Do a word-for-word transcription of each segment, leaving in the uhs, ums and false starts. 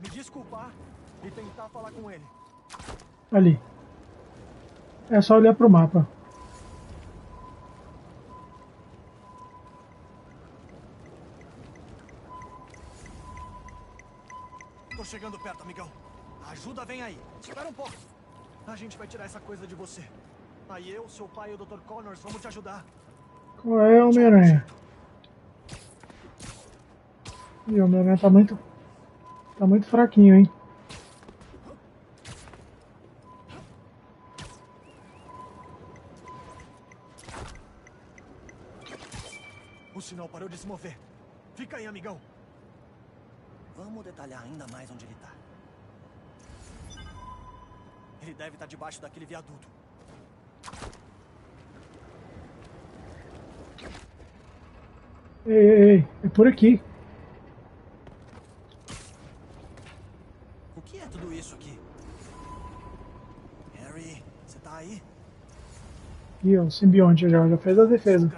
me desculpar e tentar falar com ele. Ali. É só olhar pro mapa. Tô chegando perto, amigão. A ajuda vem aí. Espera um pouco. A gente vai tirar essa coisa de você. Aí eu, seu pai e o doutor Connors vamos te ajudar. Qual é, Homem-Aranha? E o Homem-Aranha tá muito... Tá muito fraquinho, hein? O sinal parou de se mover. Fica aí, amigão. Vamos detalhar ainda mais onde ele tá. Ele deve estar debaixo daquele viaduto. Ei, ei, ei. É por aqui. O que é tudo isso aqui? Harry, você tá aí? Ih, o simbionte já, já fez a defesa.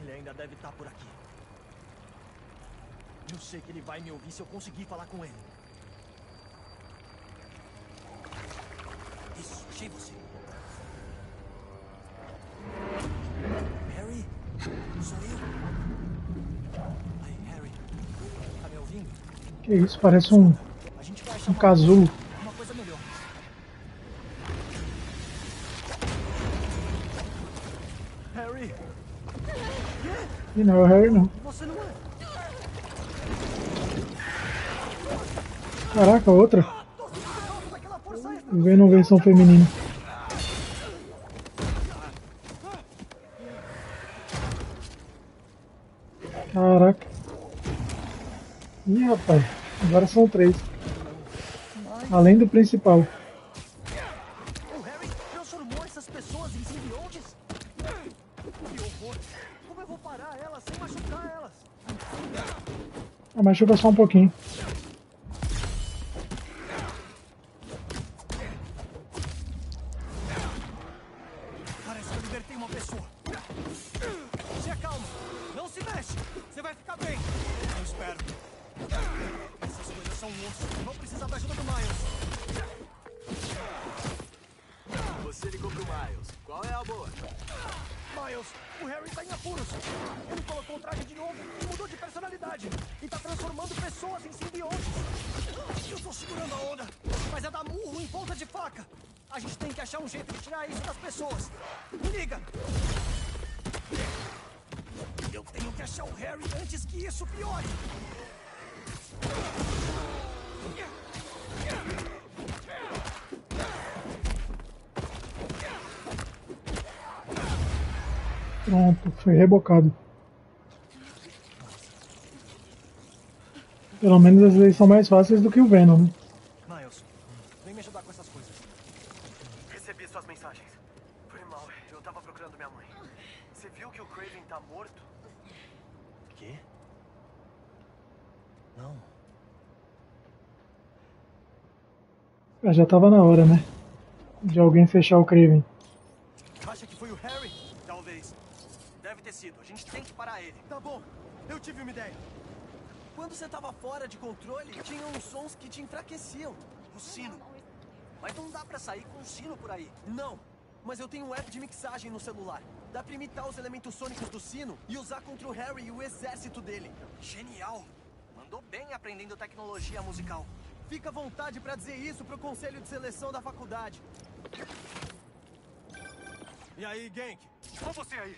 Ele ainda deve estar por aqui. Eu sei que ele vai me ouvir se eu conseguir falar com ele. Isso, achei você. Harry, sou eu. Ai, Harry, tá me ouvindo? Que isso, parece um, um casulo. Uma coisa melhor. Harry. E não, Harry não. Você não é. Caraca, outra. Vem na versão feminina. Caraca. Ih, rapaz. Agora são três. Além do principal. O Harry transformou essas pessoas em simbiontes? Que horror. Como eu vou parar elas sem machucar elas? Ah, machuca só um pouquinho. Pronto, foi rebocado. Pelo menos as leis são mais fáceis do que o Venom, né? Miles, vem me ajudar com essas coisas. Recebi suas mensagens. Foi mal, eu tava procurando minha mãe. Você viu que o Craven tá morto? Quê? Não. Eu já tava na hora, né? De alguém fechar o Craven. Acha que foi o Harry? Talvez. Deve ter sido. A gente tem que parar ele. Tá bom. Eu tive uma ideia. Quando você tava fora de controle, tinha uns sons que te enfraqueciam. O sino. Mas não dá pra sair com um sino por aí. Não. Mas eu tenho um app de mixagem no celular. Dá pra imitar os elementos sônicos do sino e usar contra o Harry e o exército dele. Genial. Mandou bem aprendendo tecnologia musical. Fica à vontade pra dizer isso pro conselho de seleção da faculdade. E aí, Genk? Olha você aí.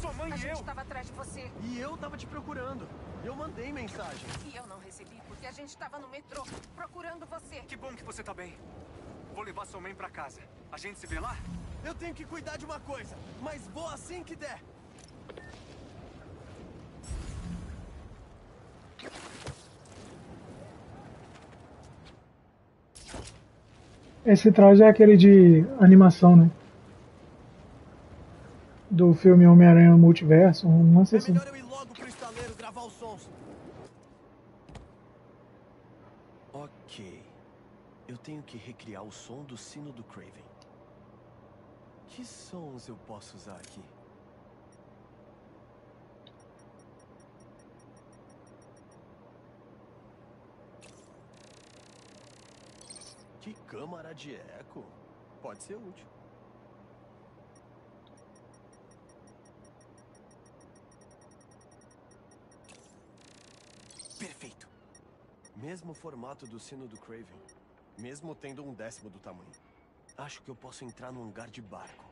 Sua mãe e eu. A gente tava atrás de você. E eu tava te procurando. Eu mandei mensagem. E eu não recebi porque a gente tava no metrô procurando você. Que bom que você tá bem. Vou levar sua mãe pra casa. A gente se vê lá? Eu tenho que cuidar de uma coisa, mas vou assim que der. Esse traje é aquele de animação, né? Do filme Homem-Aranha Multiverso, não sei se... É melhor eu ir logo pro estaleiro gravar os sons. Ok. Eu tenho que recriar o som do sino do Craven. Que sons eu posso usar aqui? Que câmara de eco. Pode ser útil. Perfeito. Mesmo formato do sino do Craven. Mesmo tendo um décimo do tamanho. Acho que eu posso entrar num hangar de barco.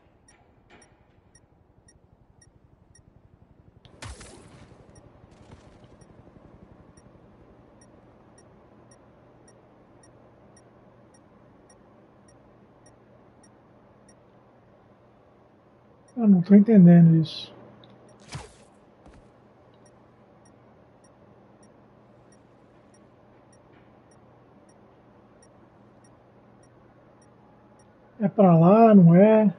Eu não estou entendendo isso. É pra lá, não é?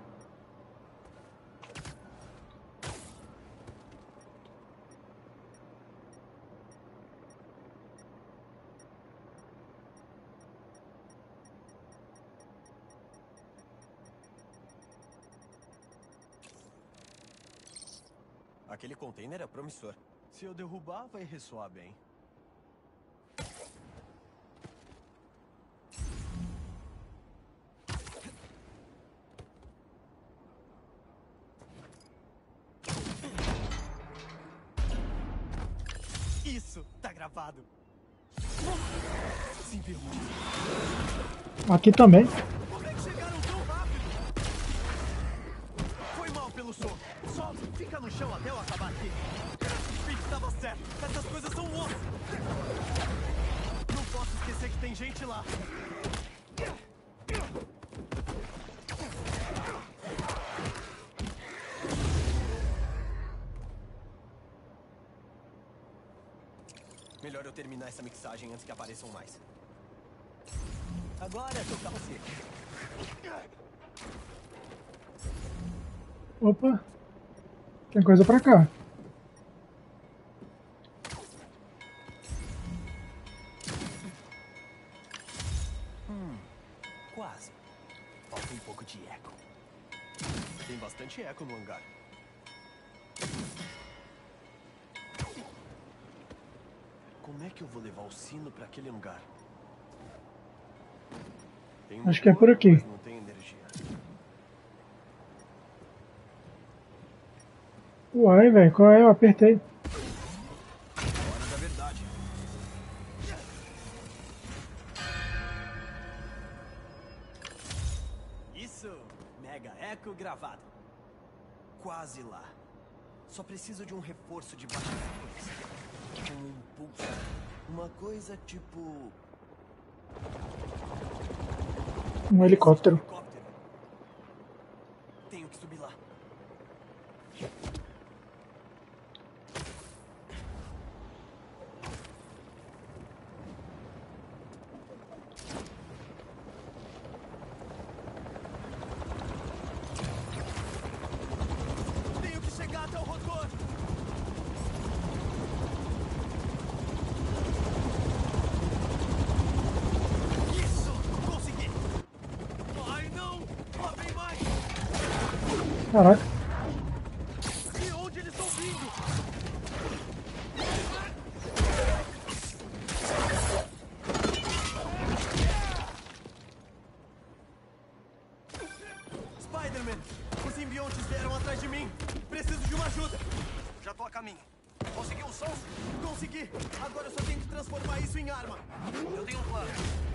Aquele container é promissor. Se eu derrubar, vai ressoar bem. Aqui também. Como é que chegaram tão rápido? Foi mal pelo som. Só fica no chão até eu acabar aqui. O Pete estava certo. Essas coisas são osso. Não posso esquecer que tem gente lá. Melhor eu terminar essa mixagem antes que apareçam mais. Agora é tocar você. Opa. Tem coisa pra cá. Hum, quase. Falta um pouco de eco. Tem bastante eco no hangar. Como é que eu vou levar o sino pra aquele hangar? Acho que é por aqui. Não tem energia. Uai, velho, qual é? Eu apertei. Hora da verdade. Isso! Mega eco gravado. Quase lá. Só preciso de um reforço de baixo. Um impulso. Uma coisa tipo... Um helicóptero. Tenho que subir lá. Tenho que chegar até o rotor. Caraca. De onde eles estão vindo? Spider-Man, os simbiontes vieram atrás de mim. Preciso de uma ajuda. Já tô a caminho. Conseguiu o som? Consegui. Agora eu só tenho que transformar isso em arma. Eu tenho um plano.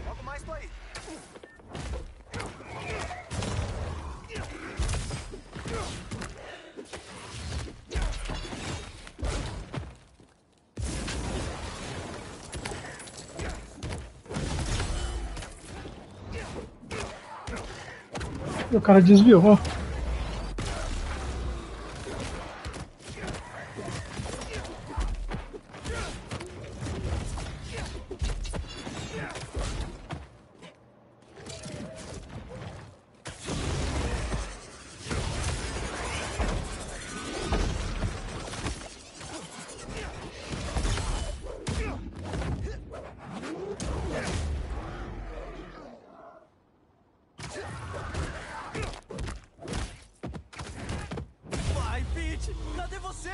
Logo mais tô aí. O cara desviou, ó. Cadê você?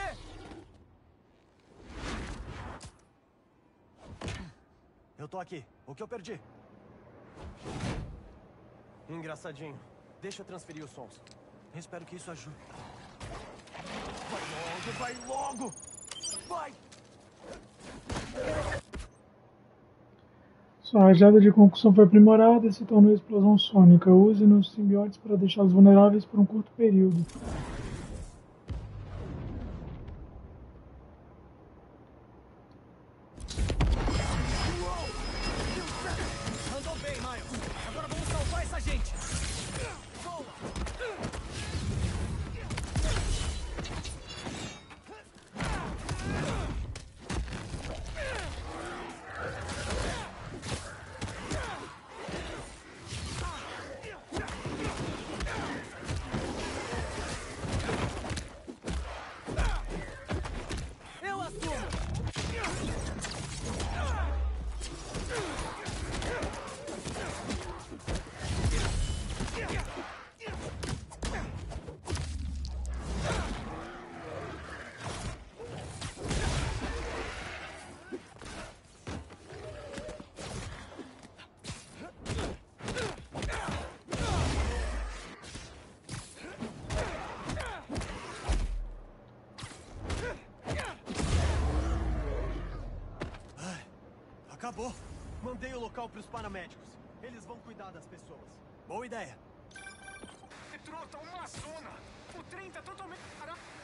Eu tô aqui. O que eu perdi? Engraçadinho. Deixa eu transferir os sons. Eu espero que isso ajude. Vai logo, vai logo! Vai! Sua rajada de concussão foi aprimorada e se tornou explosão sônica. Use-nos nos simbiontes para deixá-los vulneráveis por um curto período. Acabou. Mandei o local para os paramédicos. Eles vão cuidar das pessoas. Boa ideia. Trota, uma zona. O trem tá totalmente parado.